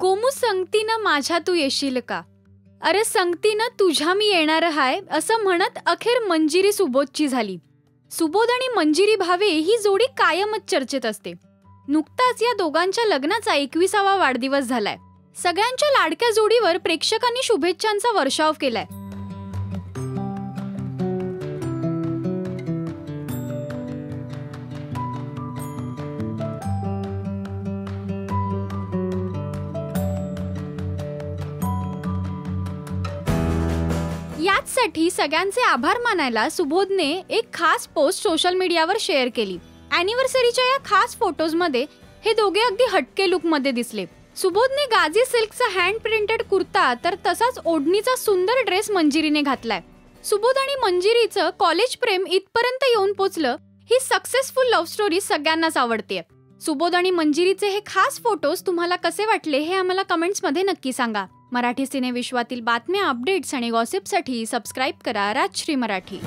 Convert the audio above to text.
गोमू संगती ना माझ्या तू येशील का, अरे संगती ना तुझ्या मी येणार हाय, असं म्हणत अखेर मंजिरी सुबोधची झाली। सुबोध आणि मंजिरी भावे ही जोडी कायमच चर्चेत असते। नुकताच या दोघांच्या लग्नाचा 21वा वाढदिवस झालाय। सगळ्यांच्या लाडक्या जोडीवर प्रेक्षकांनी शुभेच्छांचा वर्षाव केलाय। याचसाठी सगळ्यांचे आभार मानायला सुबोधने एक खास पोस्ट सोशल मीडियावर शेअर केली। ॲनिव्हर्सरीच्या या खास फोटोजमध्ये हे दोघे अगदी हटके लुकमध्ये दिसले। सुबोधने गाजी सिल्कचा हँड प्रिंटेड कुर्ता तर तसाच ओढणीचा सुंदर ड्रेस मंजिरीने घातलाय। सुबोध आणि मंजिरीचं कॉलेज प्रेम इथपर्यंत येऊन पोचलं। ही सक्सेसफुल लव्ह स्टोरी सगळ्यांनाच आवडते। सुबोध आणि मंजिरीचे हे खास फोटोज तुम्हाला कसे वाटले हे आम्हाला कमेंट्समध्ये नक्की सांगा। मराठी सिनेविश्वातील बातम्या, अपडेट्स आणि गॉसिपसाठी सबस्क्राइब करा राजश्री मराठी।